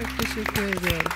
Çok teşekkür ederim.